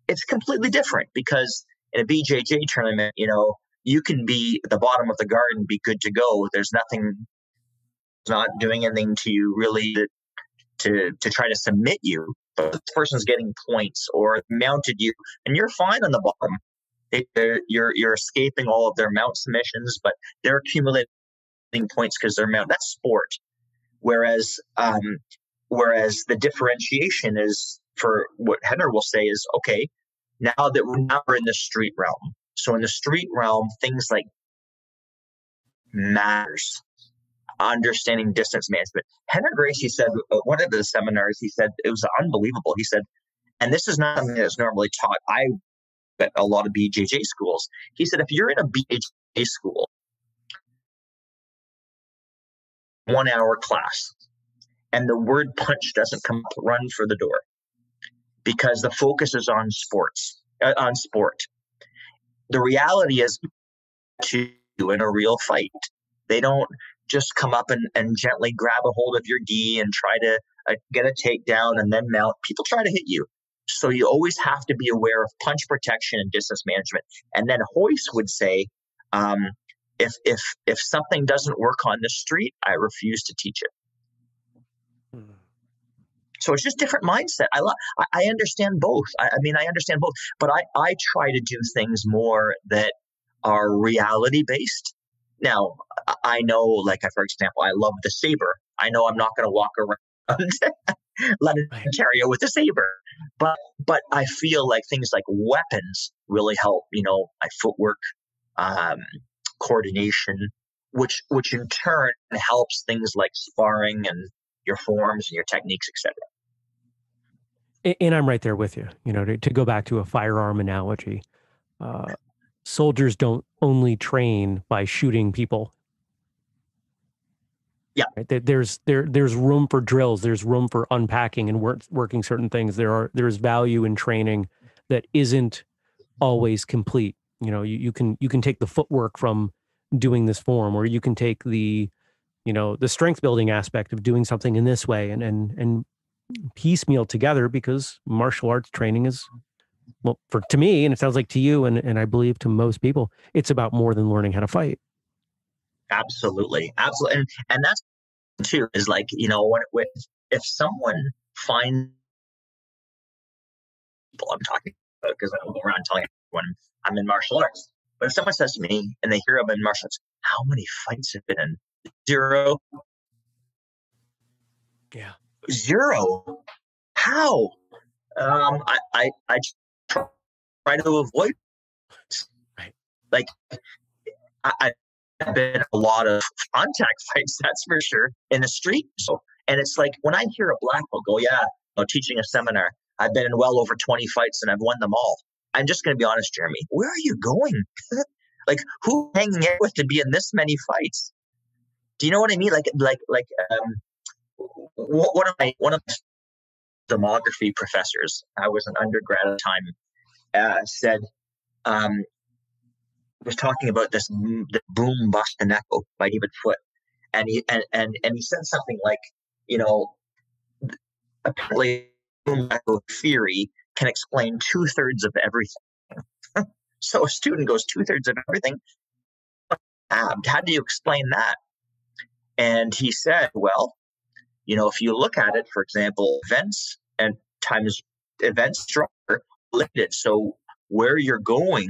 it's completely different, because in a BJJ tournament, you know, you can be at the bottom of the garden, be good to go. There's nothing, it's not doing anything to you really to try to submit you. But this person's getting points or mounted you, and you're fine on the bottom. You're escaping all of their mount submissions, but they're accumulating points because they're mount. That's sport. Whereas the differentiation is, for what Rener will say is, okay, now we're in the street realm. So in the street realm, things like matters, understanding distance management. Rener Gracie said at one of the seminars, he said, it was unbelievable. He said, and this is not something that's normally taught. I bet a lot of BJJ schools. He said, if you're in a BJJ school, 1 hour class, and the word punch doesn't come up, run for the door, because the focus is on sports, on sport. The reality is, to in a real fight, they don't just come up and gently grab a hold of your gi and try to get a takedown and then mount. People try to hit you. So you always have to be aware of punch protection and distance management. And then Royce would say, if something doesn't work on the street, I refuse to teach it. Hmm. So it's just different mindset. I understand both. I understand both, but I try to do things more that are reality based. Now, I know, like, for example, I love the saber. I know I'm not going to walk around let it carry it with a saber. But I feel like things like weapons really help, you know, my footwork, coordination, which in turn helps things like sparring and your forms and your techniques, etc. And I'm right there with you. You know, to go back to a firearm analogy, soldiers don't only train by shooting people. Yeah, right? There's room for drills. There's room for unpacking and working certain things. There's value in training that isn't always complete. You know, you can take the footwork from doing this form, or you can take the, you know, the strength building aspect of doing something in this way, and piecemeal together, because martial arts training is, well, to me, and it sounds like to you, and I believe to most people, it's about more than learning how to fight. Absolutely. Absolutely. And that's too, is like, you know, when if someone finds people I'm talking about, because I don't go around telling everyone I'm in martial arts, but if someone says to me and they hear I'm in martial arts, how many fights have been in? Zero. Yeah. Zero. How? I try to avoid, right? Like, I've been a lot of contact fights, that's for sure, in the street. So, and it's like when I hear a black belt go, yeah, I'm teaching a seminar, I've been in well over 20 fights and I've won them all. I'm just going to be honest, Jeremy, where are you going? Like, who are you hanging out with to be in this many fights? Do you know what I mean? One of my demography professors, I was an undergrad at the time, said, was talking about this, the boom, bust, and echo by David Foote, and he said something like, you know, apparently boom echo theory can explain 2/3 of everything. So a student goes 2/3 of everything. How do you explain that? And he said, well, you know, if you look at it, for example, events and times events structure limited. So where you're going,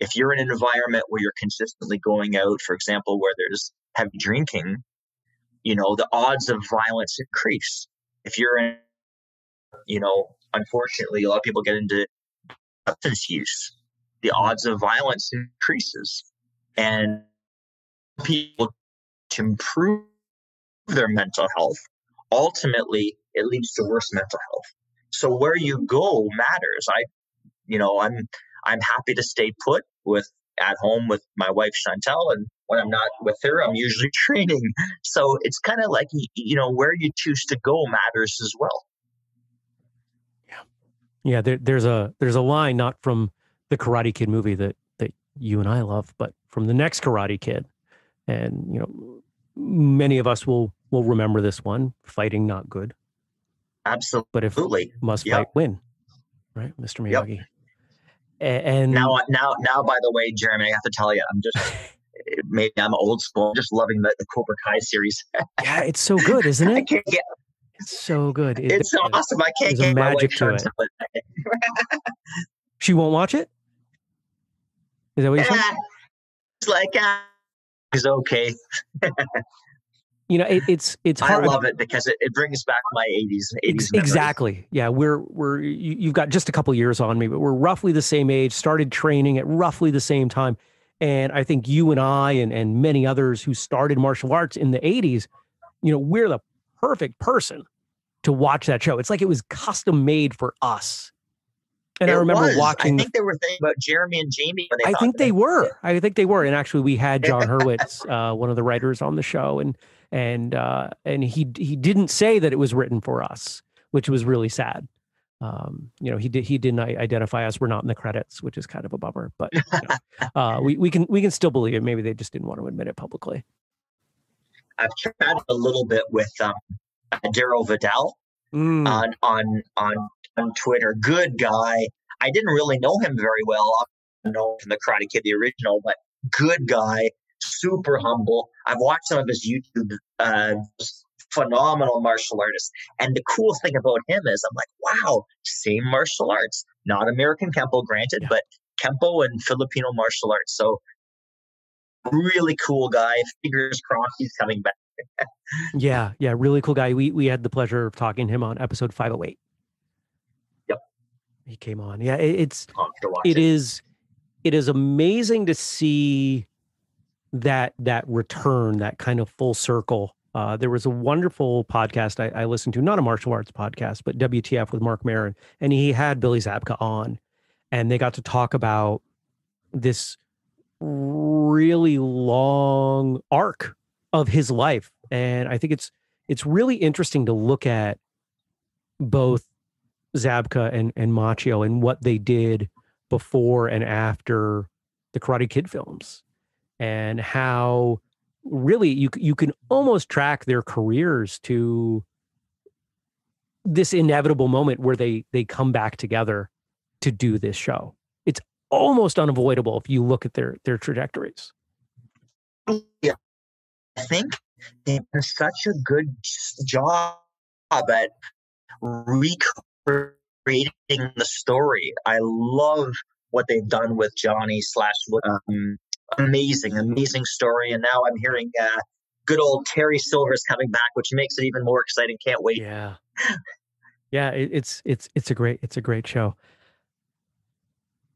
if you're in an environment where you're consistently going out, for example, where there's heavy drinking, you know, the odds of violence increase. If you're in, you know, unfortunately, a lot of people get into substance use, the odds of violence increases. And people to improve their mental health, ultimately it leads to worse mental health. So where you go matters. I'm happy to stay put with at home with my wife Chantel, and when I'm not with her, I'm usually training. So it's kind of like, you know, where you choose to go matters as well. Yeah. There's a line, not from the Karate Kid movie that you and I love, but from the next Karate Kid, and you know, many of us will remember this one: fighting not good. Absolutely. But if must fight, win, right, Mr. Miyagi. Yep. And now, by the way, Jeremy, I have to tell you, I'm just, maybe I'm old school, I'm just loving the Cobra Kai series. Yeah, it's so good, isn't it? It's so good. It's so awesome. I can't get my magic to it. She won't watch it? Is that what you said? It's like, is okay. You know, it's hard. I love it because it brings back my 80s memories. Exactly. Yeah, you've got just a couple years on me, but we're roughly the same age, started training at roughly the same time. And I think you and I and many others who started martial arts in the 80s, you know, we're the perfect person to watch that show. It's like it was custom made for us. And it I remember was. Watching. I think they were thinking about Jeremy and Jamie. When I think they were. I think they were. And actually, we had John Hurwitz, one of the writers, on the show, and he didn't say that it was written for us, which was really sad. You know, he didn't identify us. We're not in the credits, which is kind of a bummer. But you know, we can still believe it. Maybe they just didn't want to admit it publicly. I've tried a little bit with Daryl Vidal on Twitter. Good guy. I didn't really know him very well. I know him from the Karate Kid, the original, but good guy, super humble. I've watched some of his YouTube, phenomenal martial artists. And the cool thing about him is I'm like, wow, same martial arts, not American Kenpo, granted, but Kenpo and Filipino martial arts. So really cool guy. Fingers crossed he's coming back Yeah, really cool guy. We had the pleasure of talking to him on episode 508. Yep. He came on. Yeah, it is amazing to see that return, that kind of full circle. There was a wonderful podcast I listened to, not a martial arts podcast, but WTF with Mark Maron, and he had Billy Zabka on, and they got to talk about this really long arc of his life. And I think it's really interesting to look at both Zabka and Macchio and what they did before and after the Karate Kid films, and how really you can almost track their careers to this inevitable moment where they come back together to do this show. It's almost unavoidable if you look at their trajectories. Yeah. I think they did such a good job at recreating the story. I love what they've done with Johnny / amazing story. And now I'm hearing good old Terry Silver's coming back, which makes it even more exciting. Can't wait. Yeah. Yeah. It's a great show.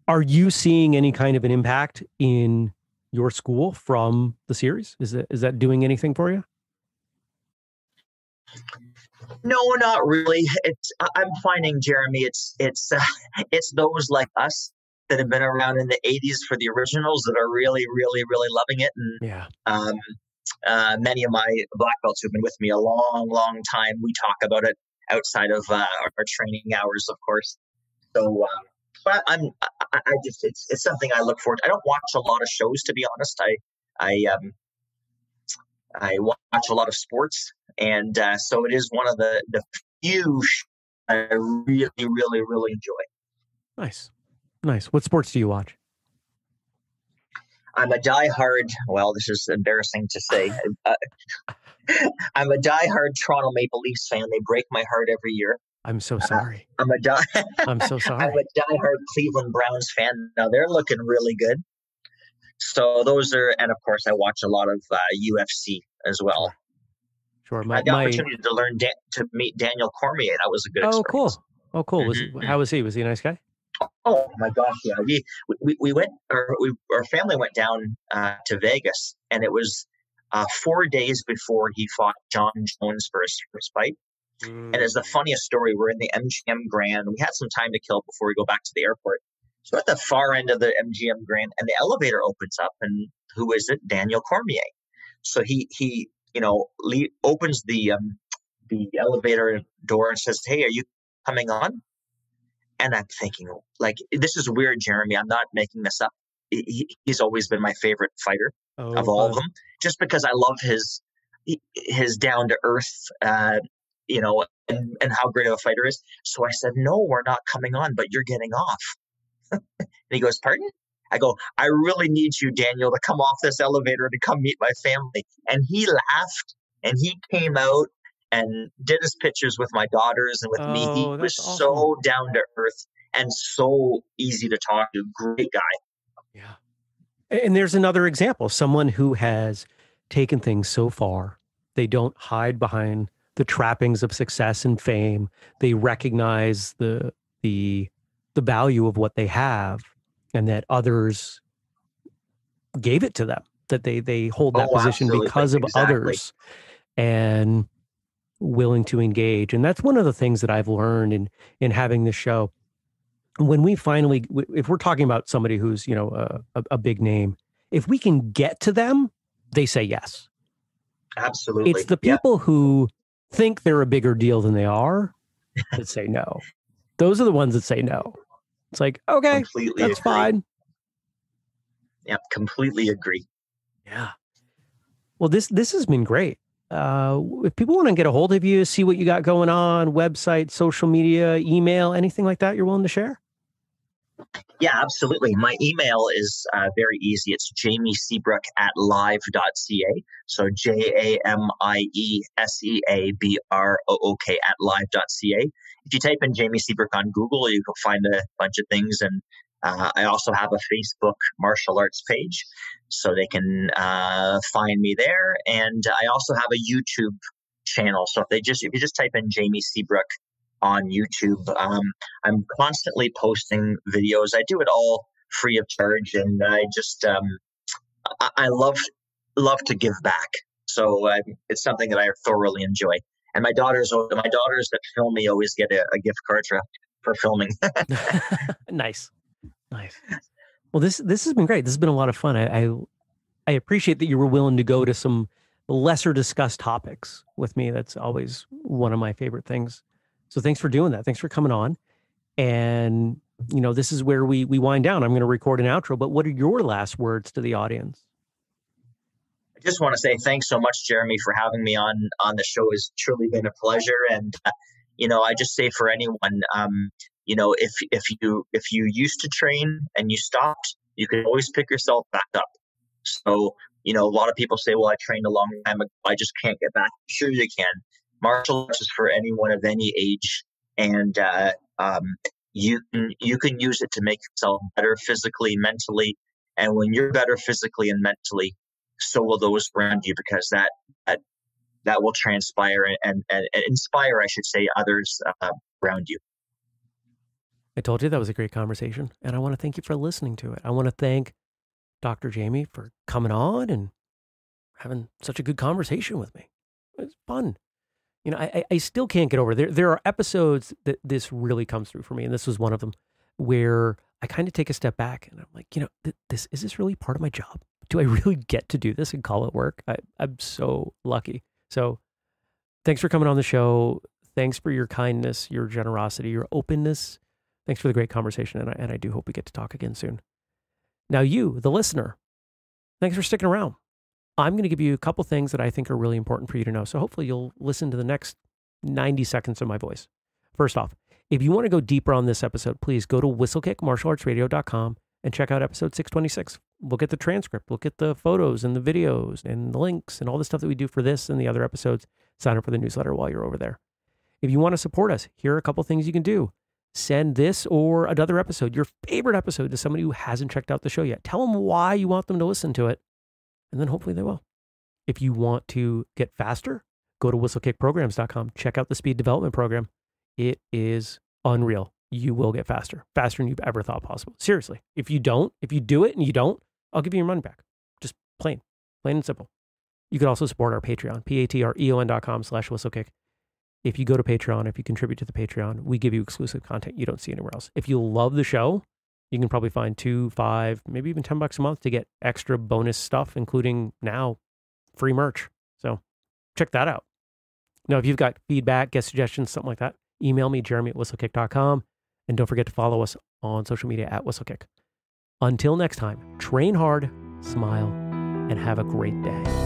Are you seeing any kind of an impact in your school from the series? Is that doing anything for you? No, not really. I'm finding, Jeremy, it's those like us that have been around in the 80s for the originals that are really, really, really loving it. And yeah. Many of my black belts who've been with me a long, long time, we talk about it outside of our training hours, of course. So, but it's something I look forward to. I don't watch a lot of shows, to be honest. I watch a lot of sports, and so it is one of the few I really, really, really enjoy. Nice. What sports do you watch? I'm a diehard. Well, this is embarrassing to say. I'm a diehard Toronto Maple Leafs fan. They break my heart every year. I'm so sorry. I'm so sorry. I'm a diehard Cleveland Browns fan. Now they're looking really good. So those are, and of course, I watch a lot of UFC as well. Sure, I had the opportunity to learn to meet Daniel Cormier. That was a good experience. Oh, cool. Mm-hmm. How was he? Was he a nice guy? Oh my gosh, yeah. We went, our family went down to Vegas, and it was 4 days before he fought John Jones for his first fight. And it's the funniest story. We're in the MGM Grand. We had some time to kill before we go back to the airport. So at the far end of the MGM Grand, and the elevator opens up, and who is it? Daniel Cormier. So he opens the elevator door and says, "Hey, are you coming on?" And I'm thinking, like, this is weird, Jeremy. I'm not making this up. He's always been my favorite fighter of all of them, just because I love his down to earth. And how great of a fighter is. So I said, "No, we're not coming on, but you're getting off." And he goes, "Pardon?" I go, "I really need you, Daniel, to come off this elevator to come meet my family." And he laughed, and he came out and did his pictures with my daughters and with me. He was awesome. So down to earth and so easy to talk to. Great guy. Yeah. And there's another example, someone who has taken things so far, they don't hide behind the trappings of success and fame. They recognize the value of what they have, and that others gave it to them, that they hold that position because of others, and willing to engage. And that's one of the things that I've learned in having this show. When we finally, if we're talking about somebody who's, a big name, if we can get to them, they say yes. Absolutely. It's the people who think they're a bigger deal than they are that say no. Those are the ones that say no. It's like, okay, completely that's agree. Fine. Yeah, completely agree. Yeah. Well, this has been great. If people want to get a hold of you, see what you got going on, website, social media, email, anything like that you're willing to share? Yeah, absolutely. My email is very easy. It's jamieseabrook@live.ca. So JAMIESEABROOK@live.ca. If you type in Jamie Seabrook on Google, you can find a bunch of things, and I also have a Facebook martial arts page, so they can find me there. And I also have a YouTube channel. So if you just type in Jamie Seabrook on YouTube, I'm constantly posting videos. I do it all free of charge, and I just I love to give back. So it's something that I thoroughly enjoy. And my daughters that film me always get a gift card for filming. Nice. Well, this has been great. This has been a lot of fun. I appreciate that you were willing to go to some lesser discussed topics with me. That's always one of my favorite things. So thanks for doing that. Thanks for coming on. And this is where we wind down. I'm going to record an outro, but what are your last words to the audience? I just want to say thanks so much, Jeremy, for having me on the show. It's truly been a pleasure. And, I just say for anyone, if you used to train and you stopped, you can always pick yourself back up. So, a lot of people say, well, I trained a long time ago, I just can't get back. Sure you can. Martial arts is for anyone of any age. And you can use it to make yourself better physically, mentally. And when you're better physically and mentally, so will those around you, because that will transpire and inspire, I should say, others around you. I told you that was a great conversation, and I want to thank you for listening to it. I want to thank Dr. Jamie for coming on and having such a good conversation with me. It was fun. I still can't get over it. There are episodes that this really comes through for me, and this was one of them, where I kind of take a step back and I'm like, is this really part of my job? Do I really get to do this and call it work? I'm so lucky. So thanks for coming on the show. Thanks for your kindness, your generosity, your openness. Thanks for the great conversation. And I do hope we get to talk again soon. Now you, the listener, thanks for sticking around. I'm going to give you a couple things that I think are really important for you to know. So hopefully you'll listen to the next 90 seconds of my voice. First off, if you want to go deeper on this episode, please go to whistlekickmartialartsradio.com and check out episode 626. Look at the transcript, look at the photos and the videos and the links and all the stuff that we do for this and the other episodes. Sign up for the newsletter while you're over there. If you want to support us, here are a couple things you can do. Send this or another episode, your favorite episode, to somebody who hasn't checked out the show yet. Tell them why you want them to listen to it, and then hopefully they will. If you want to get faster, go to whistlekickprograms.com. Check out the speed development program. It is unreal. You will get faster, faster than you've ever thought possible. Seriously, if you do it and you don't, I'll give you your money back. Just plain and simple. You can also support our Patreon, patreon.com/whistlekick. If you go to Patreon, if you contribute to the Patreon, we give you exclusive content you don't see anywhere else. If you love the show, you can probably find $2, $5, maybe even $10 a month to get extra bonus stuff, including now free merch. So check that out. Now, if you've got feedback, guest suggestions, something like that, email me, jeremy@whistlekick.com. And don't forget to follow us on social media @whistlekick. Until next time, train hard, smile, and have a great day.